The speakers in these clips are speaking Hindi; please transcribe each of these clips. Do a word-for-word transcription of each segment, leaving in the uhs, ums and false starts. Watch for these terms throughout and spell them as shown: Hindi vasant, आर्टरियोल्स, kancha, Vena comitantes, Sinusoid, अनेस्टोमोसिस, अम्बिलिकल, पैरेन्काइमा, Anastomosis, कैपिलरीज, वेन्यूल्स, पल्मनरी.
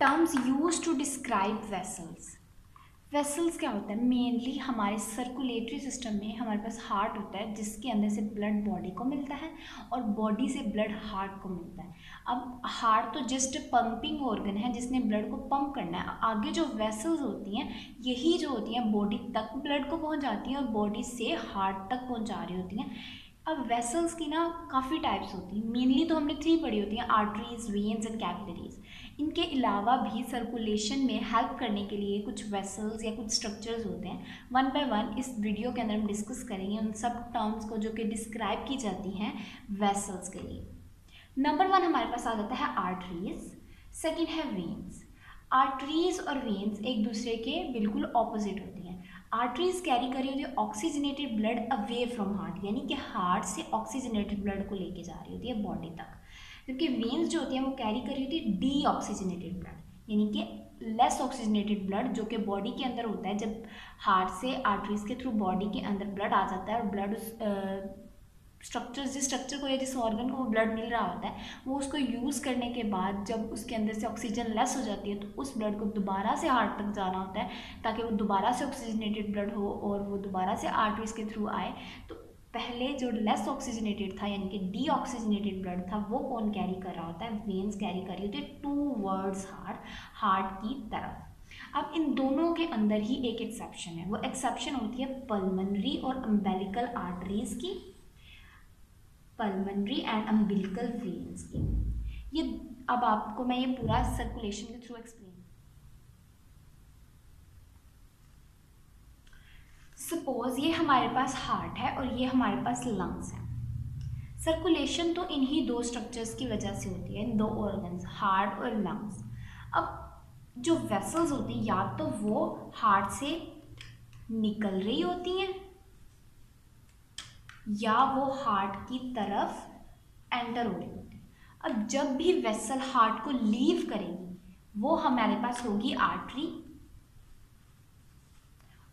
Terms use to describe vessels. Vessels क्या होता है? मेनली हमारे सर्कुलेटरी सिस्टम में हमारे पास हार्ट होता है, जिसके अंदर से ब्लड बॉडी को मिलता है और बॉडी से ब्लड हार्ट को मिलता है। अब हार्ट तो जस्ट पंपिंग ऑर्गन है जिसने ब्लड को पंप करना है। आगे जो वेसल्स होती हैं यही जो होती हैं बॉडी तक ब्लड को पहुंचाती हैं और बॉडी से हार्ट तक पहुंचा रही होती हैं। अब वेसल्स की ना काफ़ी टाइप्स होती हैं, मेनली तो हमने थ्री पढ़ी होती हैं, आर्टरीज, वेन्स एंड कैपिलरीज। इनके अलावा भी सर्कुलेशन में हेल्प करने के लिए कुछ वेसल्स या कुछ स्ट्रक्चर्स होते हैं। वन बाय वन इस वीडियो के अंदर हम डिस्कस करेंगे उन सब टर्म्स को जो कि डिस्क्राइब की जाती हैं वेसल्स के लिए। नंबर वन हमारे पास आ जाता है आर्टरीज, सेकेंड है वेन्स। आर्टरीज और वेन्स एक दूसरे के बिल्कुल ऑपोजिट होती हैं। आर्टरीज कैरी कर रही होती है oxygenated blood away from heart, यानी कि हार्ट से ऑक्सीजनेटेड ब्लड को लेके जा रही होती है बॉडी तक, जबकि वेन्स जो होती हैं वो कैरी कर रही होती है डी ऑक्सीजनेटेड ब्लड, यानी कि लेस ऑक्सीजनेटेड ब्लड जो कि बॉडी के अंदर होता है। जब हार्ट से आर्टरीज के थ्रू बॉडी के अंदर ब्लड आ जाता है और ब्लड उस स्ट्रक्चर्स जिस स्ट्रक्चर को या जिस ऑर्गन को वो ब्लड मिल रहा होता है वो उसको यूज़ करने के बाद जब उसके अंदर से ऑक्सीजन लेस हो जाती है तो उस ब्लड को दोबारा से हार्ट तक जाना होता है ताकि वो दोबारा से ऑक्सीजनेटेड ब्लड हो और वो दोबारा से आर्टरीज के थ्रू आए। तो पहले जो लेस ऑक्सीजनेटेड था यानी कि डी ऑक्सीजनेटेड ब्लड था वो कौन कैरी कर रहा होता है? वेन्स कैरी कर रही होती है टू वर्ड्स हार्ट हार्ट की तरफ। अब इन दोनों के अंदर ही एक एक्सेप्शन है, वो एक्सेप्शन होती है पल्मनरी और अम्बेलिकल आर्टरीज की, पल्मनरी एंड अम्बिलिकल वेन्स की। ये अब आपको मैं ये पूरा सर्कुलेशन के थ्रू एक्सप्लेन। सपोज ये हमारे पास हार्ट है और ये हमारे पास लंग्स है। सर्कुलेशन तो इन्हीं दो स्ट्रक्चर्स की वजह से होती है, इन दो ऑर्गन्स हार्ट और लंग्स। अब जो वेसल्स होती हैं या तो वो हार्ट से निकल रही होती हैं या वो हार्ट की तरफ एंटर हो रही होती है। अब जब भी वेसल हार्ट को लीव करेगी वो हमारे पास होगी आर्टरी,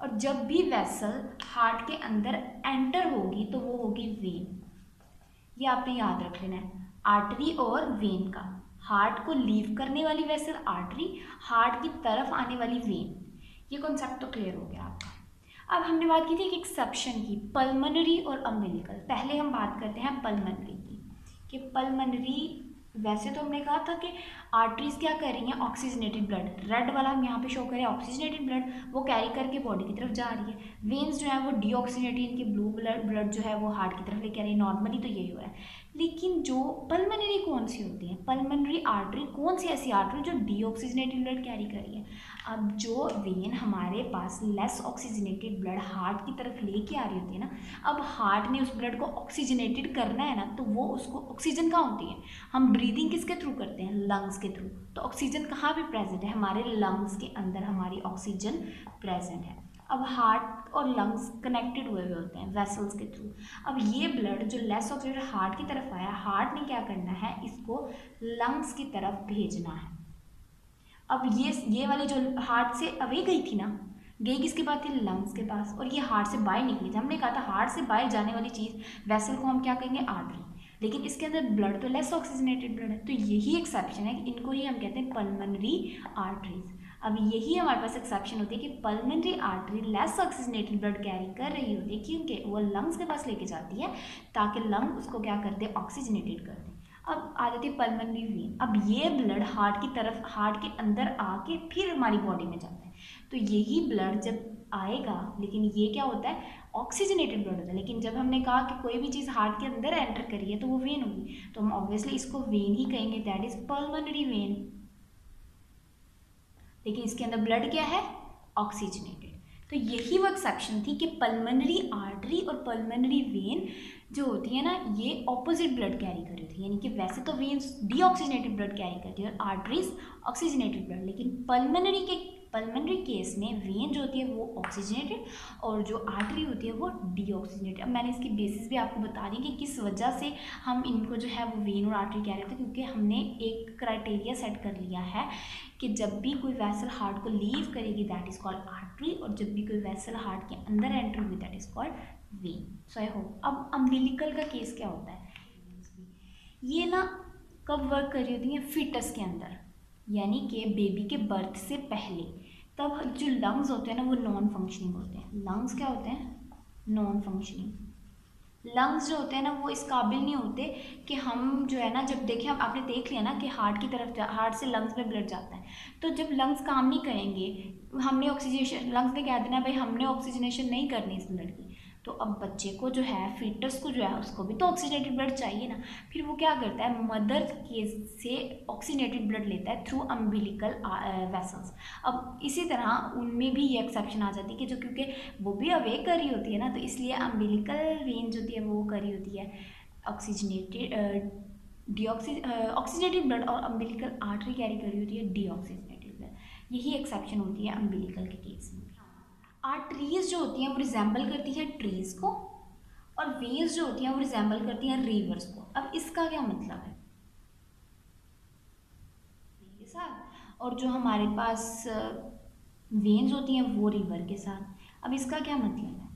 और जब भी वेसल हार्ट के अंदर एंटर होगी तो वो होगी वेन। ये आपने याद रख लेना है आर्टरी और वेन का, हार्ट को लीव करने वाली वेसल आर्टरी, हार्ट की तरफ आने वाली वेन। ये कॉन्सेप्ट तो क्लियर हो गया आपका। अब हमने बात की थी एक एक्सेप्शन की, पल्मनरी और अम्बिलिकल। पहले हम बात करते हैं पल्मनरी की कि पल्मनरी, वैसे तो हमने कहा था कि आर्टरीज क्या कर रही हैं? ऑक्सीजनेटेड ब्लड, रेड वाला हम यहाँ पे शो करें ऑक्सीजनेटेड ब्लड, वो कैरी करके बॉडी की तरफ जा रही है। वेन्स जो है वो डीऑक्सीजनेटेड, इनके ब्लू ब्लड ब्लड जो है वो हार्ट की तरफ लेके आ रही है। नॉर्मली तो यही हो रहा है, लेकिन जो पल्मनरी कौन सी होती है? पल्मनरी आर्टरी कौन सी ऐसी आर्टरी जो डीऑक्सीजनेटेड ब्लड कैरी कर रही है? अब जो वेन हमारे पास लेस ऑक्सीजनेटेड ब्लड हार्ट की तरफ लेके आ रही होती है ना, अब हार्ट ने उस ब्लड को ऑक्सीजनेटेड करना है ना, तो वो उसको ऑक्सीजन कहाँ होती है? हम ब्रीदिंग किसके थ्रू करते हैं? लंग्स के थ्रू। तो ऑक्सीजन कहाँ पे प्रेजेंट है? हमारे लंग्स के अंदर हमारी ऑक्सीजन प्रेजेंट है। अब हार्ट और लंग्स कनेक्टेड हुए हुए होते हैं वेसल्स के थ्रू। अब ये ब्लड जो लेस ऑक्सीजन हार्ट की तरफ आया, हार्ट ने क्या करना है? इसको लंग्स की तरफ भेजना है। अब ये ये वाली जो हार्ट से अवे गई थी ना, गई किसके पास थी? लंग्स के पास, और ये हार्ट से बाहर निकली थी। हमने कहा था हार्ट से बाहर जाने वाली चीज़ वेसल को हम क्या कहेंगे? आर्टरी, लेकिन इसके अंदर ब्लड तो लेस ऑक्सीजनेटेड ब्लड है। तो यही एक्सेप्शन है कि इनको ही हम कहते हैं पल्मनरी आर्टरीज। अब यही हमारे पास एक्सेप्शन होती है कि पल्मनरी artery less oxygenated blood carry कर रही होती है क्योंकि वो लंग्स के पास लेके जाती है ताकि लंग उसको क्या कर दे? ऑक्सीजनेटेड कर दे। अब आ जाती है पल्मनरी वेन। अब ये ब्लड हार्ट की तरफ, हार्ट के अंदर आके फिर हमारी बॉडी में जाता है। तो यही ब्लड जब आएगा, लेकिन ये क्या होता है? ऑक्सीजनेटेड ब्लड होता है। लेकिन जब हमने कहा कि कोई भी चीज़ हार्ट के अंदर एंटर करी है तो वो वेन होगी, तो हम ऑब्वियसली इसको वेन ही कहेंगे, दैट इज पल्मनरी वेन। लेकिन इसके अंदर ब्लड क्या है? ऑक्सीजनेटेड। तो यही वो एक्सेप्शन थी कि पल्मनरी आर्टरी और पल्मनरी वेन जो होती है ना, ये ऑपोजिट ब्लड कैरी कर रही होती है। यानी कि वैसे तो वेन्स डीऑक्सीजनेटेड ब्लड कैरी करती है और आर्टरीज ऑक्सीजनेटेड ब्लड, लेकिन पल्मनरी के पल्मनरी केस में वेन जो होती है वो ऑक्सीजनेटेड और जो आर्टरी होती है वो डीऑक्सीजनेटेड। अब मैंने इसकी बेसिस भी आपको बता दी कि किस वजह से हम इनको जो है वो वेन और आर्टरी कह रहे थे, क्योंकि हमने एक क्राइटेरिया सेट कर लिया है कि जब भी कोई वेसल हार्ट को लीव करेगी दैट इज़ कॉल्ड आर्टरी, और जब भी कोई वेसल हार्ट के अंदर एंटर हुई that is called vein. So I hope. अब अम्बिलिकल का केस क्या होता है? ये ना कब वर्क कर रही होती है? फीटस के अंदर। यानी कि बेबी के बर्थ से पहले, तब जो लंग्स होते हैं ना वो नॉन फंक्शनिंग होते हैं। लंग्स क्या होते हैं? Non functioning. लंग्स जो होते हैं ना वो इस काबिल नहीं होते कि हम जो है ना जब देखें, हम आपने देख लिया ना कि हार्ट की तरफ, हार्ट से लंग्स में ब्लड जाता है, तो जब लंग्स काम नहीं करेंगे, हमने ऑक्सीजनेशन, लंग्स ने कह देना भाई हमने ऑक्सीजनेशन नहीं करनी इस ब्लड की, तो अब बच्चे को जो है, फीटस को जो है, उसको भी तो ऑक्सीडेटेड ब्लड चाहिए ना। फिर वो क्या करता है, मदर के से ऑक्सीडेटेड ब्लड लेता है थ्रू अम्बिलिकल वेसल्स। अब इसी तरह उनमें भी ये एक्सेप्शन आ जाती है कि जो, क्योंकि वो भी अवेक कर रही होती है ना, तो इसलिए अम्बिलिकल वेंज होती है वो कर रही होती है ऑक्सीजनेटेड डीऑक्सी ऑक्सीडेटेड ब्लड, और अम्बिलिकल आर्टरी कैरी कर रही होती है डीऑक्सीजनेटेड ब्लड। यही एक्सेप्शन होती है अम्बिलिकल के केस में। आर्टरीज़ जो होती हैं वो रिजेंबल करती हैं ट्रीज़ को, और वेज जो होती हैं वो रिजेंबल करती हैं रिवर्स को। अब इसका क्या मतलब है के साथ, और जो हमारे पास वेन्स होती हैं वो रिवर के साथ। अब इसका क्या मतलब है,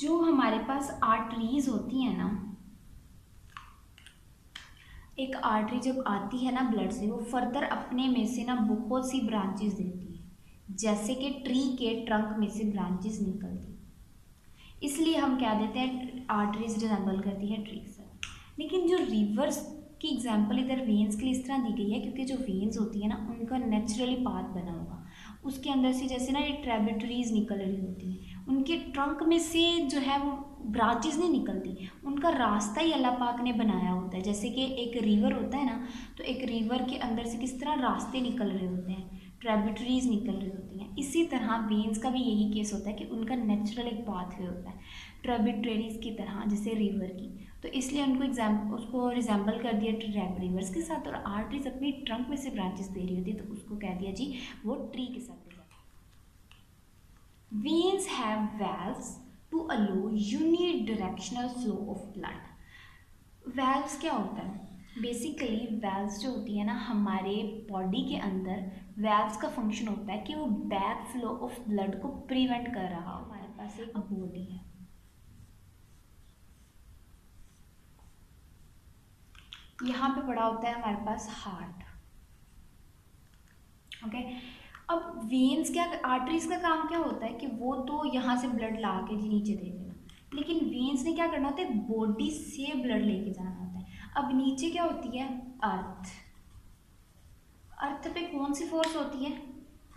जो हमारे पास आर्टरीज़ होती हैं ना, एक आर्टरी जब आती है ना ब्लड से, वो फर्दर अपने में से ना बहुत सी ब्रांचेस देती है, जैसे कि ट्री के ट्रंक में से ब्रांचेस निकलती, इसलिए हम क्या देते हैं आर्टरीज रिजेंबल करती है ट्री से। लेकिन जो रिवर्स की एग्जांपल इधर वेन्स के लिए इस तरह दी गई है क्योंकि जो वेन्स होती है ना उनका नेचुरली पाथ बना होगा, उसके अंदर से जैसे ना ये ट्रेबिटरीज निकल रही होती हैं, उनके ट्रंक में से जो है वो ब्रांचेस नहीं निकलती, उनका रास्ता ही अल्लाह पाक ने बनाया होता है। जैसे कि एक रिवर होता है ना, तो एक रिवर के अंदर से किस तरह रास्ते निकल रहे होते हैं, ट्रेबिटरीज निकल रही होती हैं, इसी तरह वेन्स का भी यही केस होता है कि उनका नेचुरल एक पाथवे होता है ट्रेबिटरीज की तरह, जैसे रिवर की, तो इसलिए उनको एग्जाम उसको रिजेंबल कर दिया ट्रैप रिवर्स के साथ। और आर्टरीज अपनी ट्रंक में से ब्रांचेस दे रही होती है, तो उसको कह दिया जी वो ट्री के साथ। Veins have valves to allow unidirectional flow of blood. Valves क्या होता है? बेसिकली वैल्व्स जो होती है ना हमारे बॉडी के अंदर, वैल्व्स का फंक्शन होता है कि वो बैक फ्लो ऑफ ब्लड को प्रिवेंट कर रहा हो। हमारे पास एक बॉडी है, यहाँ पे पड़ा होता है हमारे पास हार्ट, ओके okay? अब वेन्स क्या, आर्टरीज का काम क्या होता है कि वो तो यहाँ से ब्लड ला के नीचे दे देना, लेकिन वेन्स ने क्या करना होता है, बॉडी से ब्लड लेके जाना होता है। अब नीचे क्या होती है, अर्थ। अर्थ पे कौन सी फोर्स होती है,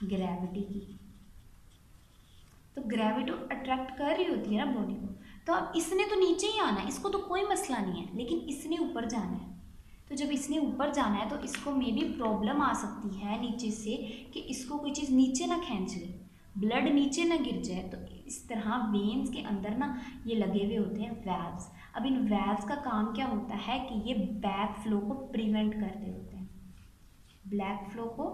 ग्रेविटी की, तो ग्रेविटी अट्रैक्ट कर रही होती है ना बॉडी को, तो अब इसने तो नीचे ही आना है, इसको तो कोई मसला नहीं है, लेकिन इसने ऊपर जाना है, तो जब इसने ऊपर जाना है तो इसको मे बी प्रॉब्लम आ सकती है नीचे से कि इसको कोई चीज़ नीचे ना खींच ले, ब्लड नीचे ना गिर जाए, तो इस तरह वेन्स के अंदर ना ये लगे हुए होते हैं वैल्व्स। अब इन वैल्व्स का काम क्या होता है कि ये बैक फ्लो को प्रिवेंट करते होते हैं, ब्लैक फ्लो को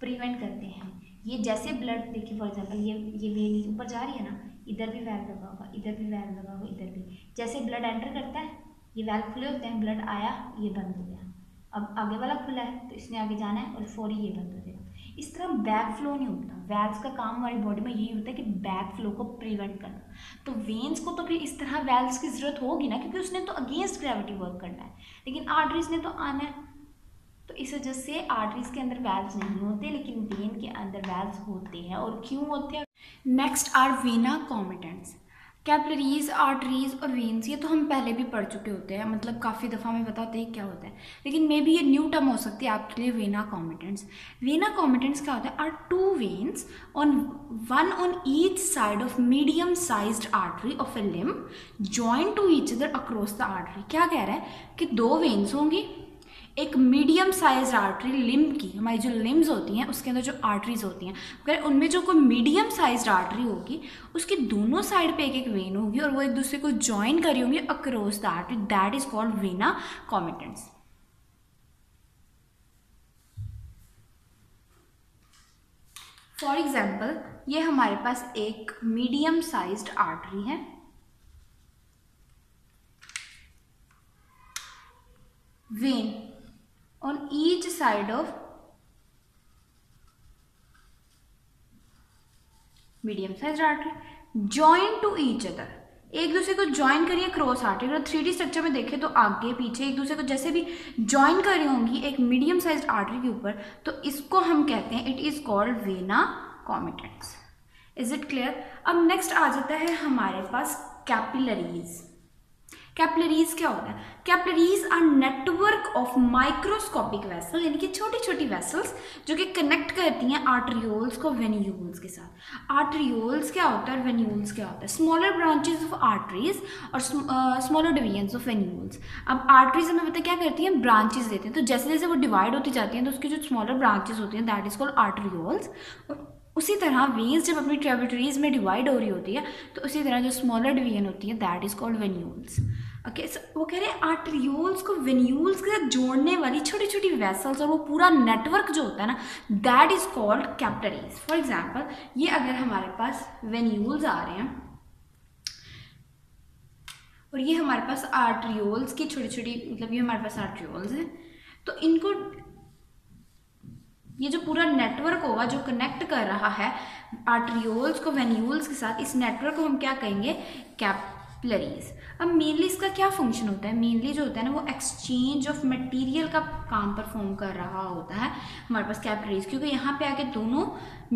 प्रिवेंट करते हैं। ये जैसे ब्लड, देखिए फॉर एग्जांपल ये ये वेन ऊपर जा रही है ना, इधर भी वैल्व लगा होगा, इधर भी वैल्व लगा होगा, इधर भी, जैसे ब्लड एंटर करता है ये वैल्व खुले होते हैं, ब्लड आया ये बंद हो गया, अब आगे वाला खुला है तो इसने आगे जाना है और फौरी ये बंद हो जाएगा। इस तरह बैक फ्लो नहीं होता। वैल्व्स का काम हमारी बॉडी में यही होता है कि बैक फ्लो को प्रिवेंट करना, तो वेन्स को तो फिर इस तरह वैल्व्स की ज़रूरत होगी ना, क्योंकि उसने तो अगेंस्ट ग्रेविटी वर्क करना है, लेकिन आर्टरीज ने तो आना है, तो इस वजह से आर्टरीज के अंदर वैल्व्स नहीं होते, लेकिन वेन के अंदर वैल्व्स होते हैं। और क्यों होते हैं? Next are vena comitantes. कैपिलरीज, arteries और वेन्स, ये तो हम पहले भी पढ़ चुके होते हैं, मतलब काफ़ी दफ़ा हमें पता होता है क्या होता है, लेकिन मे बी ये न्यू टर्म हो सकती है आपके लिए, वेना कॉमिटेंट्स। वेना कॉमिटेंट्स क्या होता है? Are two veins on one on each side of medium sized artery of a limb joint to each other across the artery. क्या कह रहा है कि दो वेन्स होंगी, एक मीडियम साइज आर्टरी लिम्ब की, हमारी जो लिम्ब्स होती हैं उसके अंदर जो आर्टरीज होती हैं अगर उनमें जो कोई मीडियम साइज आर्टरी होगी उसकी दोनों साइड पे एक एक वेन होगी और वो एक दूसरे को ज्वाइन करी होंगी across the artery, that is called vena comitantes. For example ये हमारे पास एक मीडियम साइज आर्टरी है, vein on each side of medium sized artery joined to each other, एक दूसरे को ज्वाइन करिए क्रॉस आर्टेड। अगर थ्री डी स्ट्रक्चर में देखें तो आगे पीछे एक दूसरे को जैसे भी ज्वाइन कर रही होंगी एक मीडियम साइज आर्टरी के ऊपर, तो इसको हम कहते हैं it is called vena comitantes. Is it clear? अब नेक्स्ट आ जाता है हमारे पास कैपिलरीज। कैपिलरीज क्या होता है? कैपिलरीज are network of microscopic vessel, यानी कि छोटी छोटी वेसल्स जो कि कनेक्ट करती हैं आर्टरियोल्स को वेन्यूल्स के साथ। आर्टरियोल्स क्या होता है और वेन्यूल्स क्या होता है? स्मॉलर ब्रांचेज ऑफ आर्टरीज और स्मॉलर डिवीजन्स ऑफ वेन्यूल्स। अब आर्टरीज हमें पता क्या करती हैं? ब्रांचेज देते हैं, तो जैसे जैसे वो डिवाइड होती जाती हैं तो उसकी जो स्मॉलर ब्रांचेज होती हैं दैट इज कॉल्ड आर्टरियोल्स। उसी तरह वेन्स जब अपनी ट्रेबिटरीज में डिवाइड हो रही होती है तो उसी तरह जो स्मॉलर डिवीजन होती है that is called वेन्यूल्स। Okay, so वो कह रहे हैं आर्टरियोल्स को वेन्यूल्स के साथ जोड़ने वाली छोटी छोटी वेसल्स और वो पूरा नेटवर्क जो होता है ना that is called कैपिलरीज। For example, ये अगर हमारे पास वेन्यूल्स आ रहे हैं और ये हमारे पास आर्टरियोल्स की छोटी छोटी, मतलब ये हमारे पास आर्टरियोल्स हैं, तो इनको ये जो पूरा नेटवर्क होगा जो कनेक्ट कर रहा है आर्टरियोल्स को वेन्यूल्स के साथ, इस नेटवर्क को हम क्या कहेंगे? कैपिलरीज। अब मेनली इसका क्या फंक्शन होता है? मेनली जो होता है ना वो एक्सचेंज ऑफ मटेरियल का काम परफॉर्म कर रहा होता है हमारे पास कैपिलरीज, क्योंकि यहाँ पे आके दोनों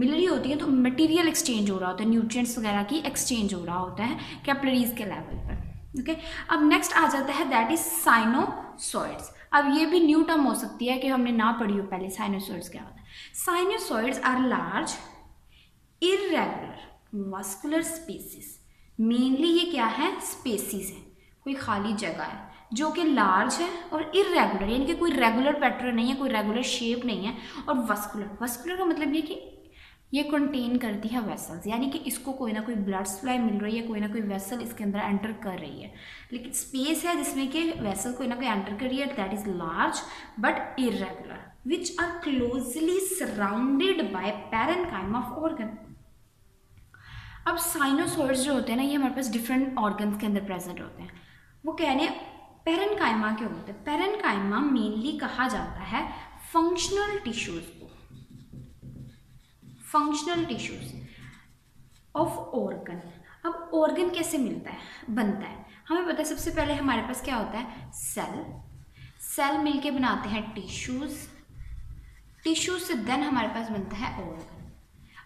मिल रही होती हैं तो मटेरियल एक्सचेंज हो रहा होता है, न्यूट्रिएंट्स वगैरह की एक्सचेंज हो रहा होता है कैपिलरीज के लेवल पर। Okay okay? अब नेक्स्ट आ जाता है दैट इज साइनोसॉइड्स। अब ये भी न्यू टर्म हो सकती है कि हमने ना पढ़ी हो पहले। साइनोसॉइड्स क्या होता है? Sinusoids are large irregular vascular spaces. Mainly ये क्या है? स्पेसिस है, कोई खाली जगह है जो कि लार्ज है और इरेगुलर, यानी कि कोई रेगुलर पैटर्न नहीं है, कोई रेगुलर शेप नहीं है, और वास्कुलर। वास्कुलर का मतलब ये कि ये कंटेन करती है वेसल्स, यानी कि इसको कोई ना कोई ब्लड सप्लाई मिल रही है, कोई ना कोई वेसल इसके अंदर एंटर कर रही है, लेकिन स्पेस है जिसमें कि वेसल कोई ना कोई एंटर कर रही है, that is large but irregular which are closely surrounded by parenchyma of organ. अब साइनोसॉइड्स जो होते हैं ना ये हमारे पास डिफरेंट ऑर्गन्स के अंदर प्रेजेंट होते हैं। वो कह रहे हैं पैरेन्काइमा के होते हैं? पैरेन्काइमा मेनली कहा जाता है फंक्शनल टिश्यूज को, फंक्शनल टिश्यूज ऑफ ऑर्गन। अब ऑर्गन कैसे मिलता है, बनता है? हमें पता है सबसे पहले हमारे पास क्या होता है? सेल। सेल मिलके बनाते हैं टिश्यूज, टिश्यूज से देन हमारे पास बनता है ऑर्गन।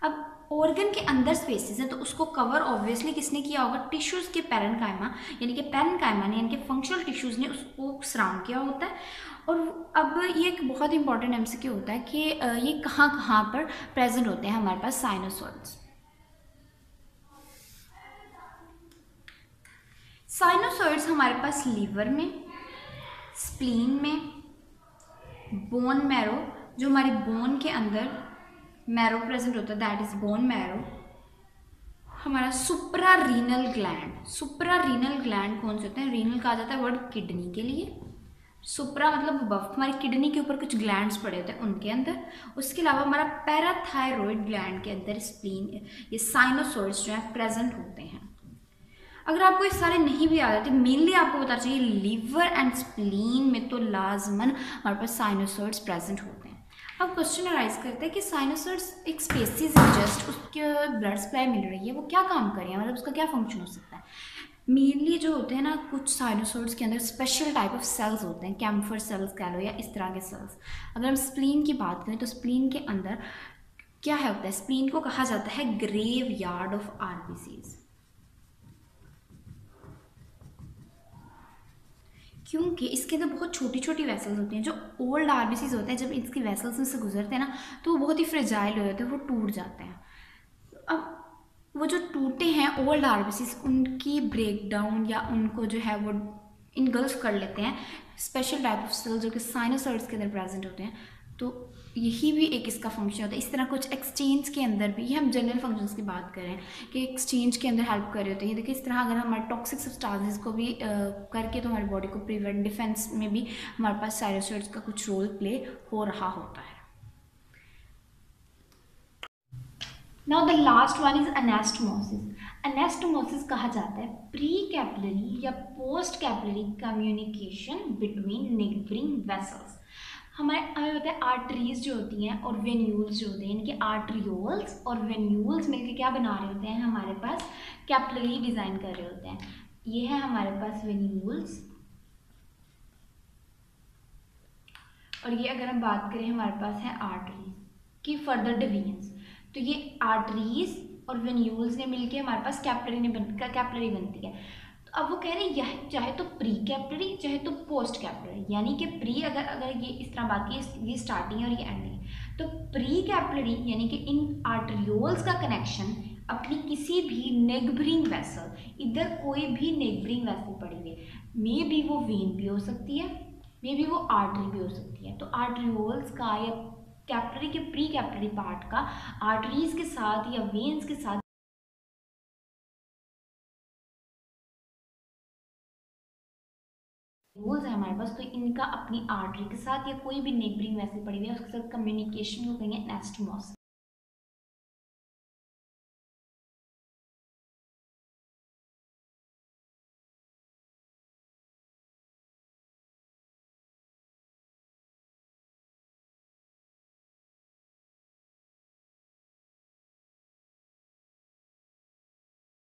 अब ऑर्गन के अंदर स्पेसेस हैं तो उसको कवर ऑब्वियसली किसने किया होगा? टिश्यूज के पैरेन्काइमा, यानी कि पैरेन्काइमा ने, यानी कि फंक्शनल टिश्यूज ने उसको सराउंड किया होता है। और अब ये एक बहुत इंपॉर्टेंट एमसीक्यू होता है कि ये कहाँ कहाँ पर प्रेजेंट होते हैं हमारे पास साइनोसॉइड्स। साइनोसॉइड्स हमारे पास लीवर में, स्प्लीन में, बोन मैरो, जो हमारी बोन के अंदर मैरो प्रेजेंट होता है दैट इज बोन मैरो। हमारा supra renal gland, supra renal gland कौन से होते हैं? रीनल कहा जाता है वर्ड किडनी के लिए। सुप्रा मतलब बफ, हमारी किडनी के ऊपर कुछ ग्लैंड्स पड़े होते हैं उनके अंदर। उसके अलावा हमारा पैराथायरॉयड ग्लैंड के अंदर स्प्लीन, ये साइनोसॉइड्स जो हैं प्रेजेंट होते हैं। अगर आपको ये सारे नहीं भी याद आते, मेनली आपको पता चाहिए लीवर एंड स्प्लीन में तो लाजमन हमारे पास साइनोसॉइड्स प्रेजेंट होते हैं। अब क्वेश्चन अराइज करते हैं कि साइनोसॉइड्स एक स्पेसीज है, जस्ट उसके ब्लड सप्लाई मिल रही है, वो क्या काम कर रही है, मतलब उसका क्या फंक्शन हो सकता है? मेनली जो होते हैं ना कुछ साइनोसॉइड्स के अंदर स्पेशल टाइप ऑफ सेल्स होते हैं, कैम्फर सेल्स कह लो या इस तरह के सेल्स। अगर हम स्प्लीन की बात करें तो स्प्लीन के अंदर क्या है होता है? स्प्लीन को कहा जाता है ग्रेव यार्ड ऑफ आरबीसीज, क्योंकि इसके अंदर बहुत छोटी छोटी वेसल्स होती हैं। जो ओल्ड आरबीसीज होते हैं जब इसकी वेसल्स में से गुजरते हैं ना तो वो बहुत ही फ्रेजाइल हो जाते हैं, वो टूट जाते हैं। अब वो जो टूटे हैं ओल्ड आरबीसीज उनकी ब्रेकडाउन या उनको जो है वो इनगल्फ कर लेते हैं स्पेशल टाइप ऑफ सेल जो कि साइनोसॉइड्स के अंदर प्रेजेंट होते हैं। तो यही भी एक इसका फंक्शन होता है। इस तरह कुछ एक्सचेंज के अंदर भी, ये हम जनरल फंक्शंस की बात कर रहे हैं कि एक्सचेंज के अंदर हेल्प कर रहे होते हैं। देखिए इस तरह अगर हमारे टॉक्सिक सब्सटेंसेस को भी आ, करके तो हमारी बॉडी को प्रिवेंट, डिफेंस में भी हमारे पास साइनोसॉइड्स का कुछ रोल प्ले हो रहा होता है। Now the last one is अनेस्टोमोसिस। अनेस्टोमोसिस कहा जाता है प्री कैपिलरी या post capillary communication between neighbouring vessels. हमारे हमें होता है आर्टरीज जो होती हैं और वेन्यूल्स जो होते हैं, यानी कि आर्टरियोल्स और वेन्यूल्स मिलकर क्या बना रहे होते हैं? हमारे पास कैपिलरी डिज़ाइन कर रहे होते हैं। ये है हमारे पास वेन्यूल्स। और ये अगर हम बात करें हमारे पास है आर्टरीज की फर्दर डिवीजन्स। तो ये आर्टरीज और वेन्यूल्स ने मिलके हमारे पास कैपिलरी ने बन कैपिलरी बनती है। तो अब वो कह रहे हैं चाहे तो प्री कैपिलरी चाहे तो पोस्ट कैपिलरी, यानी कि प्री अगर अगर ये इस तरह बाकी ये स्टार्टिंग और ये एंडिंग, तो प्री कैपिलरी यानी कि इन आर्टरियोल्स का कनेक्शन अपनी किसी भी नेगबरिंग वैसल, इधर कोई भी नेगबरिंग वैसल पड़ी हुई है, मे भी वो वेन भी हो सकती है, मे भी वो आर्टरी भी हो सकती है। तो आर्टरियोल्स का या कैपिलरी के प्री कैपिलरी पार्ट का आर्टरीज के साथ या वेन्स के साथ रूल्स है हमारे पास, तो इनका अपनी आर्टरी के साथ या कोई भी नेगबरिंग वैसल पड़ी हुई है उसके साथ कम्युनिकेशन को कहेंगे एनास्टोमोसिस।